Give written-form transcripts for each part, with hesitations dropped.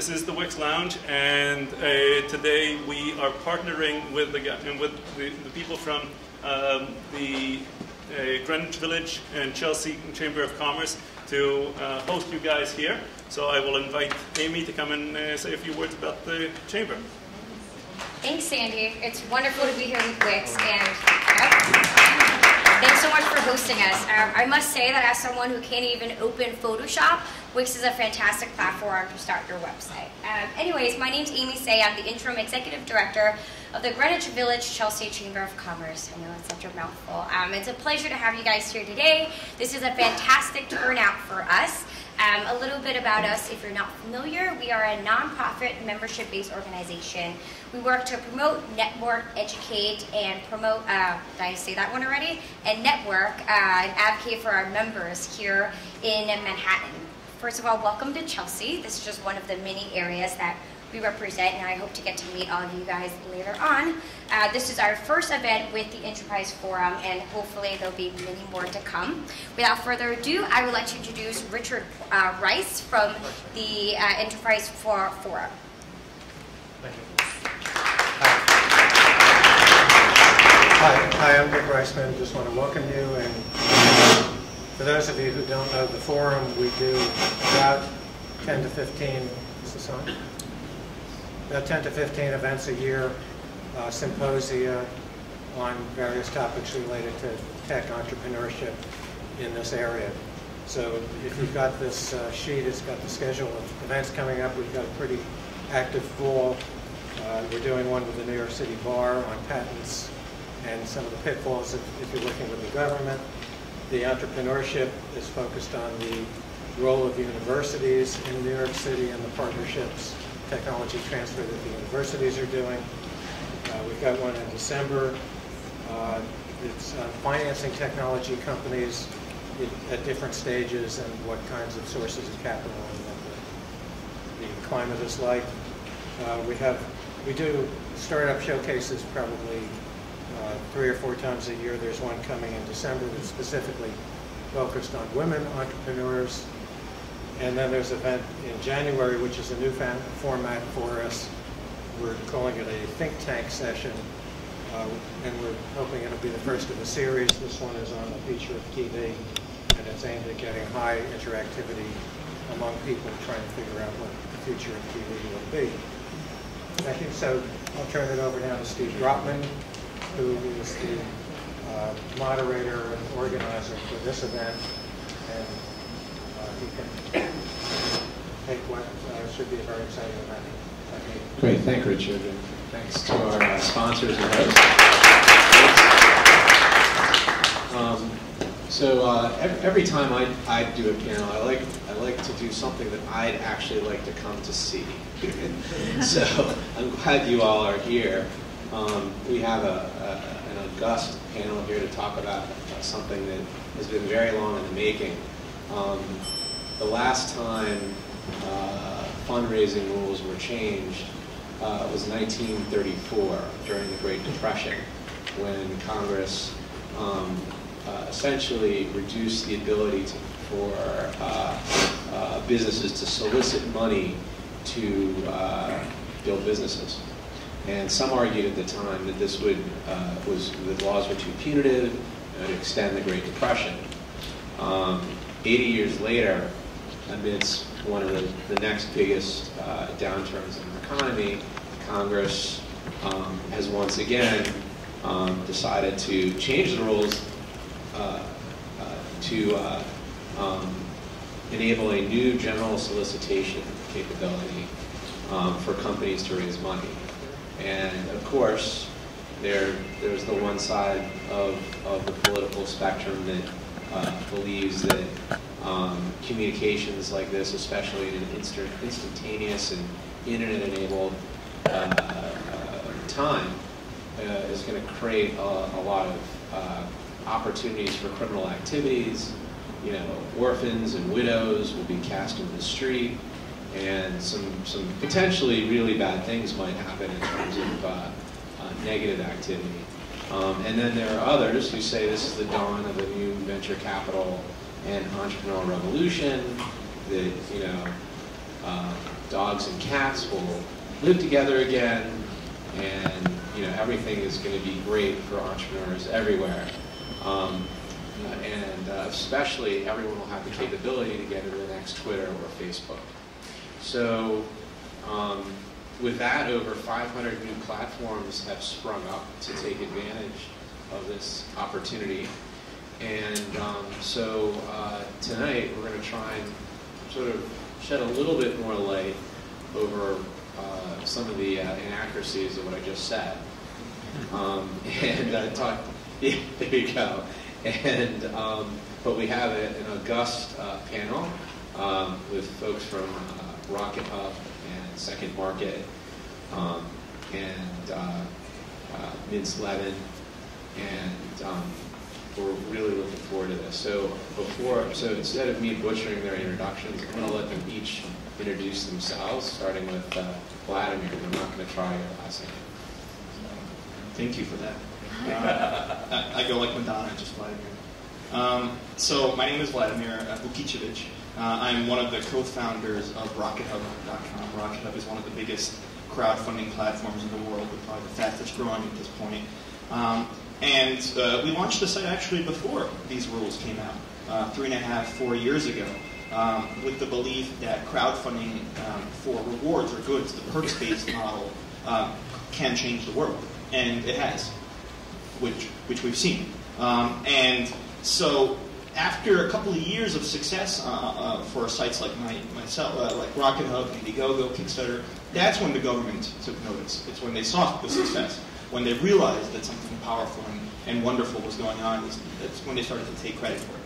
This is the Wix Lounge, and today we are partnering with the people from the Greenwich Village and Chelsea Chamber of Commerce to host you guys here. So I will invite Amy to come and say a few words about the chamber. Thanks, Sandy. It's wonderful to be here with Wix, and thanks so much for hosting us. I must say that as someone who can't even open Photoshop, Wix is a fantastic platform to start your website. Anyways, my name's Amy Say. I'm the Interim Executive Director of the Greenwich Village Chelsea Chamber of Commerce. I know it's such a mouthful. It's a pleasure to have you guys here today. This is a fantastic turnout for us. A little bit about us, if you're not familiar, we are a nonprofit membership-based organization. We work to promote, network, educate, and promote, did I say that one already? And network and advocate for our members here in Manhattan. First of all, welcome to Chelsea. This is just one of the many areas that we represent, and I hope to get to meet all of you guys later on. This is our first event with the Enterprise Forum, and hopefully there'll be many more to come. Without further ado, I would like to introduce Richard Rice from the Enterprise Forum. Thank you. Hi, I'm Rick Riceman. Just want to welcome you, and for those of you who don't know the forum, we do about 10 to 15, is this on? About 10 to 15 events a year, symposia on various topics related to tech entrepreneurship in this area. So if you've got this sheet, it's got the schedule of events coming up. We've got a pretty active fall. We're doing one with the New York City Bar on patents and some of the pitfalls if you're working with the government. The entrepreneurship is focused on the role of universities in New York City and the partnerships technology transfer that the universities are doing. We've got one in December. It's financing technology companies at different stages and what kinds of sources of capital and what the climate is like. We do startup showcases probably 3 or 4 times a year. There's one coming in December that's specifically focused on women entrepreneurs. And then there's an event in January, which is a new format for us. We're calling it a think tank session, and we're hoping it'll be the first of a series. This one is on a feature of TV, and it's aimed at getting high interactivity among people trying to figure out what the future of TV will be. Thank you. So I'll turn it over now to Steve Brotman, who is the moderator and organizer for this event. And you can take what should be a very exciting event. Great, thank you, Richard, and thanks to our sponsors and hosts. Every time I do a panel, I like to do something that I'd actually like to come to see. So I'm glad you all are here. We have an august panel here to talk about something that has been very long in the making. The last time fundraising rules were changed was 1934 during the Great Depression, when Congress essentially reduced the ability for businesses to solicit money to build businesses. And some argued at the time that this the laws were too punitive and would extend the Great Depression. 80 years later, amidst one of the next biggest downturns in the economy, Congress has once again decided to change the rules to enable a new general solicitation capability for companies to raise money. And of course, there's the one side of the political spectrum that believes that communications like this, especially in an instantaneous and internet-enabled time, is going to create a lot of opportunities for criminal activities. You know, orphans and widows will be cast into the street, and some potentially really bad things might happen in terms of negative activity. And then there are others who say this is the dawn of a new venture capital and entrepreneurial revolution. That dogs and cats will live together again, and you know, everything is going to be great for entrepreneurs everywhere. And especially everyone will have the capability to get into the next Twitter or Facebook. So with that, over 500 new platforms have sprung up to take advantage of this opportunity. And so tonight we're going to try and sort of shed a little bit more light over some of the inaccuracies of what I just said. Yeah, there you go. And, but we have an august panel with folks from Rocket Hub and Second Market and Mintz-Levin, and we're really looking forward to this. So so instead of me butchering their introductions, I'm going to let them each introduce themselves, starting with Vladimir. I'm not going to try your last name. Thank you for that. I go like Madonna, just Vladimir. So my name is Vladimir Bukicevic. I'm one of the co-founders of RocketHub.com. RocketHub is one of the biggest crowdfunding platforms in the world, but probably the fastest growing at this point. And we launched the site actually before these rules came out, 3.5–4 years ago, with the belief that crowdfunding for rewards or goods, the perks-based model, can change the world, and it has. Which we've seen. And so after a couple of years of success for sites like myself, like Rocket Hub, Indiegogo, Kickstarter, that's when the government took notice. It's when they saw the success, when they realized that something powerful and wonderful was going on. That's when they started to take credit for it.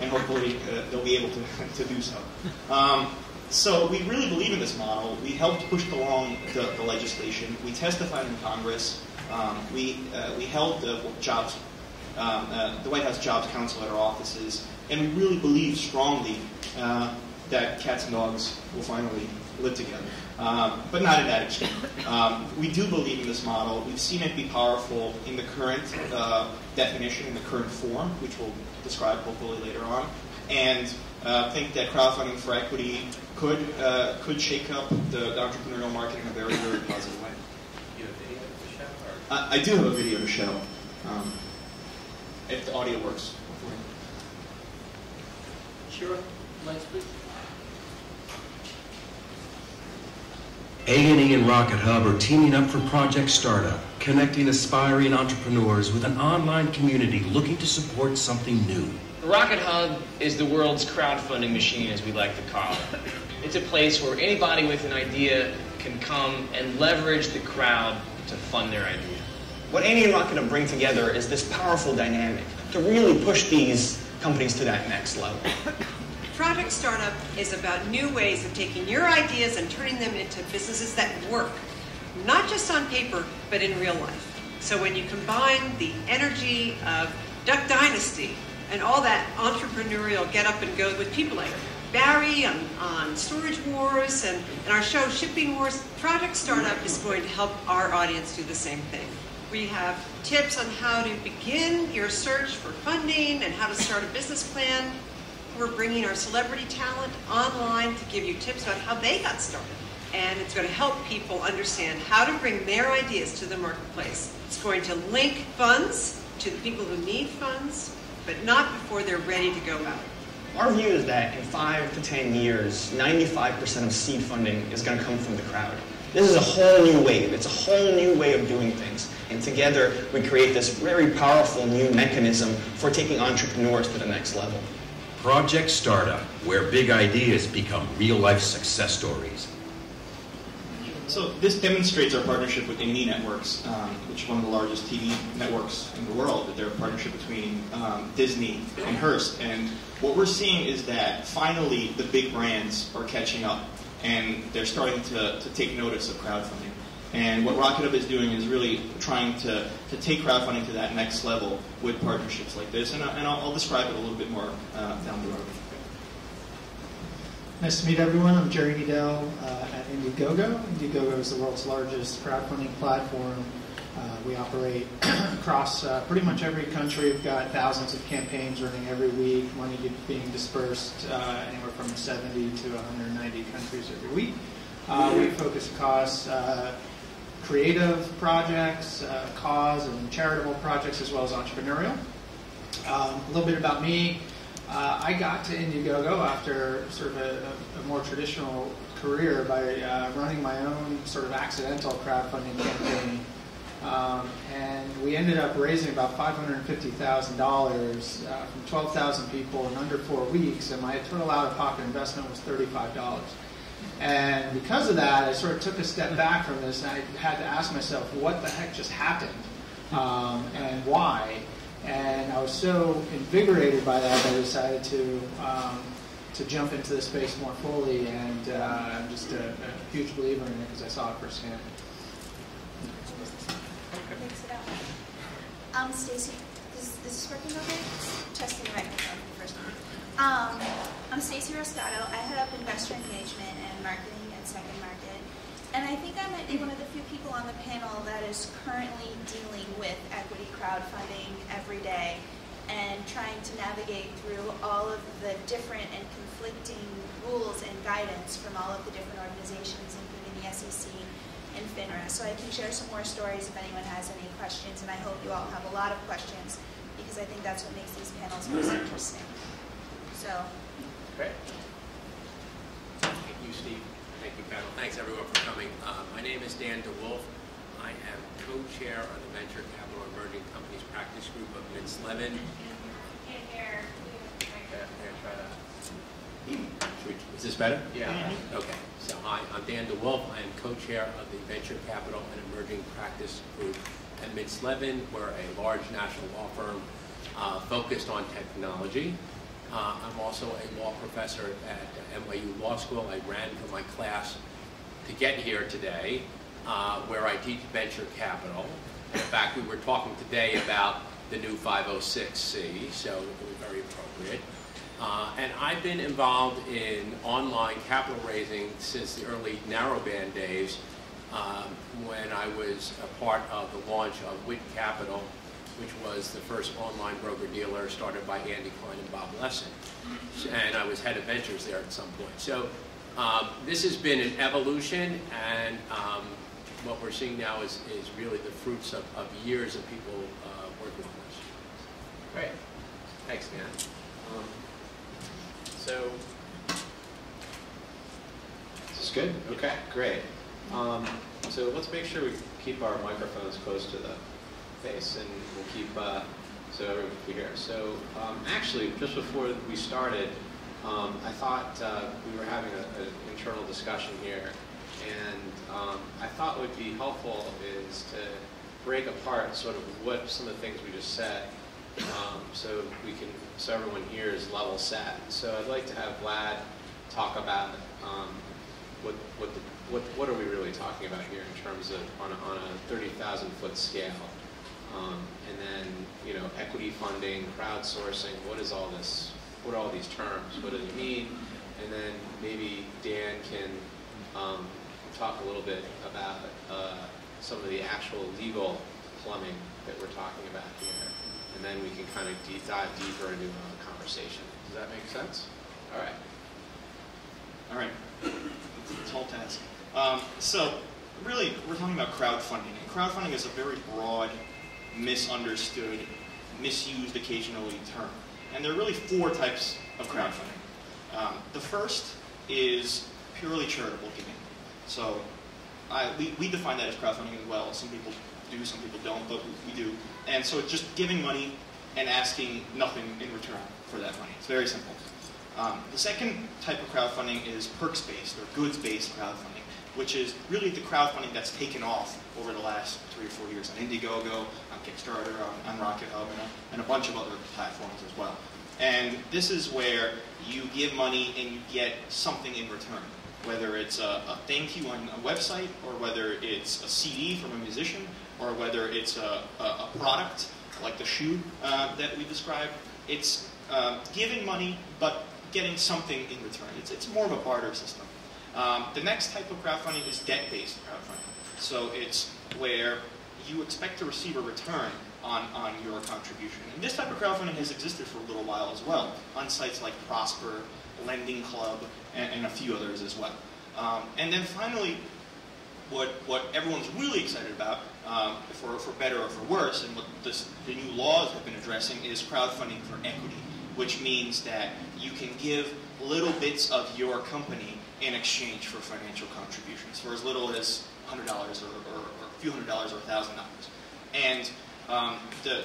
And hopefully they'll be able to do so. So we really believe in this model. We helped push along the legislation. We testified in Congress. We held the White House Jobs Council at our offices, and we really believe strongly that cats and dogs will finally live together, but not in that extreme. We do believe in this model. We've seen it be powerful in the current definition, in the current form, which we'll describe hopefully later on, and think that crowdfunding for equity could shake up the entrepreneurial market in a very, very positive way. I do have a video to show, if the audio works. Sure, lights please. A&E and Rocket Hub are teaming up for Project Startup, connecting aspiring entrepreneurs with an online community looking to support something new. Rocket Hub is the world's crowdfunding machine, as we like to call it. It's a place where anybody with an idea can come and leverage the crowd to fund their idea. What Andy and Rocket Hub bring together is this powerful dynamic to really push these companies to that next level. Project Startup is about new ways of taking your ideas and turning them into businesses that work, not just on paper, but in real life. So when you combine the energy of Duck Dynasty and all that entrepreneurial get up and go with people like Barry on Storage Wars and our show Shipping Wars, Project Startup is going to help our audience do the same thing. We have tips on how to begin your search for funding and how to start a business plan. We're bringing our celebrity talent online to give you tips about how they got started. And it's going to help people understand how to bring their ideas to the marketplace. It's going to link funds to the people who need funds, but not before they're ready to go out. Our view is that in 5 to 10 years, 95% of seed funding is going to come from the crowd. This is a whole new wave. It's a whole new way of doing things. And together, we create this very powerful new mechanism for taking entrepreneurs to the next level. Project Startup, where big ideas become real-life success stories. So this demonstrates our partnership with A&E Networks, which is one of the largest TV networks in the world. They're a partnership between Disney and Hearst. And what we're seeing is that finally the big brands are catching up, and they're starting to take notice of crowdfunding. And what Rocket Hub is doing is really trying to take crowdfunding to that next level with partnerships like this. And I'll describe it a little bit more down the road. Nice to meet everyone. I'm Jerry Needel at Indiegogo. Indiegogo is the world's largest crowdfunding platform We operate across pretty much every country. We've got thousands of campaigns running every week, money being dispersed anywhere from 70 to 190 countries every week. We focus across creative projects, cause and charitable projects, as well as entrepreneurial. A little bit about me. I got to Indiegogo after sort of a more traditional career by running my own sort of accidental crowdfunding campaign. And we ended up raising about $550,000 from 12,000 people in under 4 weeks, and my total out-of-pocket investment was $35. And because of that, I sort of took a step back from this, and I had to ask myself, what the heck just happened, and why? And I was so invigorated by that that I decided to jump into the space more fully, and I'm just a huge believer in it because I saw it firsthand. Thanks for that one. Stacey, is this working okay? Testing the microphone for the first time. I'm Stacey Rasgado. I head up investor engagement and marketing at Second Market. And I think I might be one of the few people on the panel that is currently dealing with equity crowdfunding every day and trying to navigate through all of the different and conflicting rules and guidance from all of the different organizations, including the SEC and FINRA. So I can share some more stories if anyone has any questions, and I hope you all have a lot of questions, because I think that's what makes these panels most interesting. So. Great. Thank you, Steve. Thank you, panel. Thanks, everyone, for coming. My name is Dan DeWolf. I am co-chair of the Venture Capital Emerging Companies Practice Group of Mintz-Levin. Is this better? Yeah. Okay. So hi, I'm Dan DeWolf. I am co-chair of the Venture Capital and Emerging Practice Group at Mintz-Levin. We're a large national law firm focused on technology. I'm also a law professor at NYU Law School. I ran for my class to get here today, where I teach venture capital. In fact, we were talking today about the new 506C, so it was very appropriate. And I've been involved in online capital raising since the early narrowband days, when I was a part of the launch of WIT Capital, which was the first online broker-dealer started by Andy Klein and Bob Lessin. And I was head of ventures there at some point. So this has been an evolution, and what we're seeing now is really the fruits of years of people working on this. Great. Thanks, Dan. So, is this good? Okay, great. So let's make sure we keep our microphones close to the face, and we'll keep so everyone can hear. So actually, just before we started, I thought we were having an internal discussion here, and I thought what would be helpful is to break apart sort of what some of the things we just said. So we can, so everyone here is level set. So I'd like to have Vlad talk about what are we really talking about here in terms of on a 30,000-foot scale, and then equity funding, crowdsourcing. What is all this? What are all these terms? What do they mean? And then maybe Dan can talk a little bit about some of the actual legal plumbing that we're talking about here. And then we can kind of dive deeper into the conversation. Does that make sense? All right. All right. It's a tall task. So really, we're talking about crowdfunding. And crowdfunding is a very broad, misunderstood, misused occasionally term. And there are really four types of crowdfunding. The first is purely charitable giving. So we define that as crowdfunding as well. Some people do, some people don't, but we do. And so it's just giving money and asking nothing in return for that money. It's very simple. The second type of crowdfunding is perks-based or goods-based crowdfunding, which is really the crowdfunding that's taken off over the last 3 or 4 years on Indiegogo, on Kickstarter, on Rocket Hub, and a bunch of other platforms as well. And this is where you give money and you get something in return, whether it's a thank you on a website, or whether it's a CD from a musician, or whether it's a product, like the shoe that we described. It's giving money, but getting something in return. It's more of a barter system. The next type of crowdfunding is debt-based crowdfunding. So it's where you expect to receive a return on your contribution. And this type of crowdfunding has existed for a little while as well, on sites like Prosper, Lending Club, and a few others as well. And then finally, what everyone's really excited about, for better or for worse, and what this, the new laws have been addressing, is crowdfunding for equity, which means that you can give little bits of your company in exchange for financial contributions, for as little as $100 or a few $100s or $1,000. And the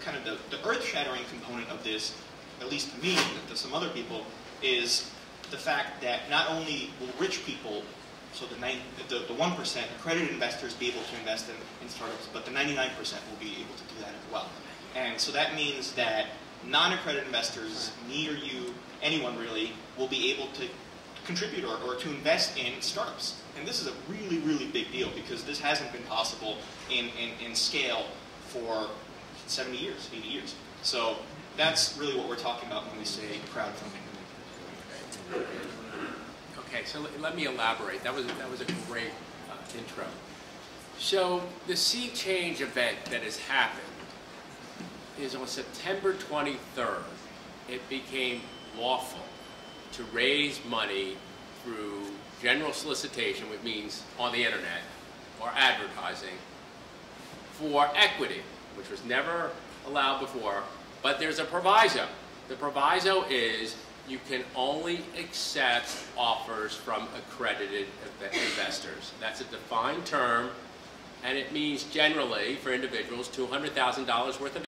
kind of the earth-shattering component of this, at least to me and to some other people, is the fact that not only will rich people, so the 1%, accredited investors, be able to invest in startups, but the 99% will be able to do that as well. And so that means that non-accredited investors, me or you, anyone really, will be able to contribute or to invest in startups. And this is a really, really big deal, because this hasn't been possible in scale for 70 years, 80 years. So that's really what we're talking about when we say crowdfunding. Okay, so let me elaborate. That was a great intro. So the sea change event that has happened is on September 23rd, it became lawful to raise money through general solicitation, which means on the internet or advertising, for equity, which was never allowed before. But there's a proviso. The proviso is you can only accept offers from accredited investors. That's a defined term, and it means generally for individuals $200,000 worth of